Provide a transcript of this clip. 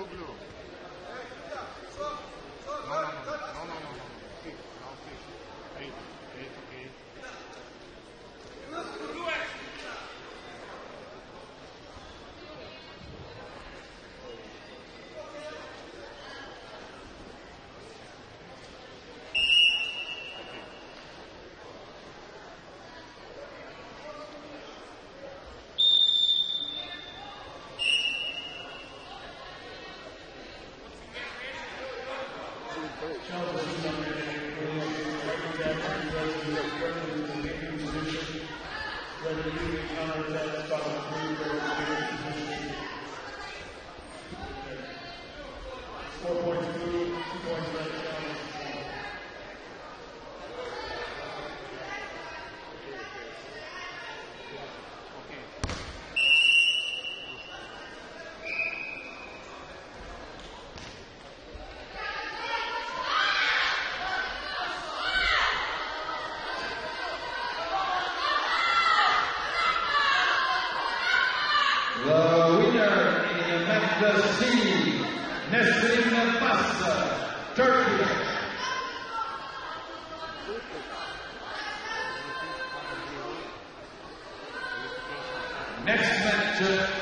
Globulin. No. The winner in the C, Nesrin Baş, Turkey. Next match.